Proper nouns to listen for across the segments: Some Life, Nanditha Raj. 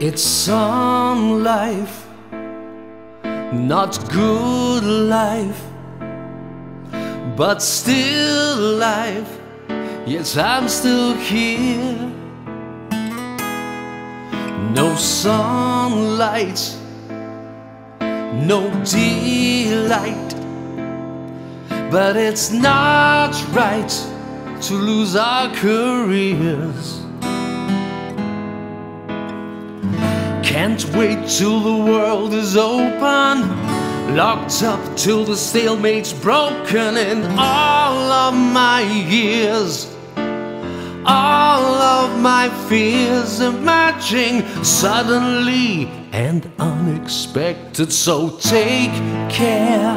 It's some life, not good life, but still life. Yes, I'm still here. No sunlight, no delight, but it's not right to lose our careers. Can't wait till the world is open, locked up till the stalemate's broken. In all of my years, all of my fears emerging suddenly and unexpected. So take care,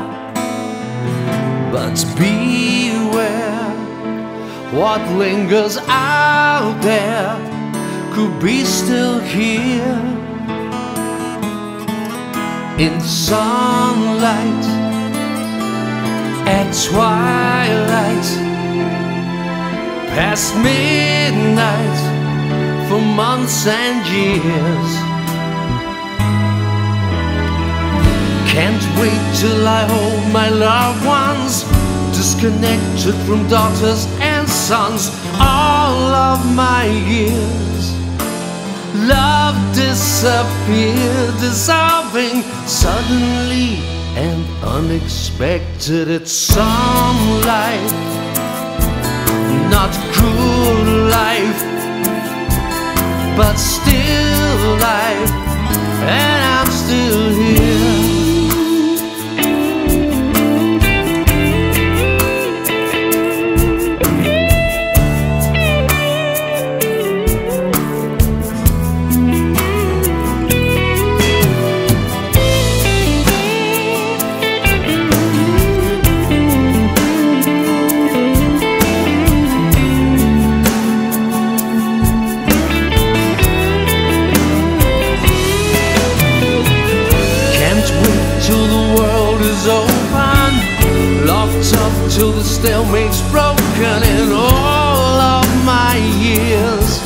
but beware, what lingers out there could be still here. In sunlight, at twilight, past midnight, for months and years. Can't wait till I hold my loved ones, disconnected from daughters and sons. All of my years, love disappeared, dissolving suddenly and unexpected. It's some life, not good life, but still life, and I'm still here. Till the stalemate's broken. In all of my years,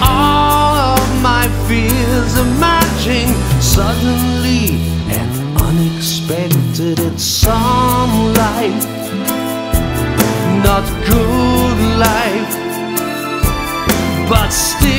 all of my fears emerging suddenly and unexpected. It's some life, not good life, but still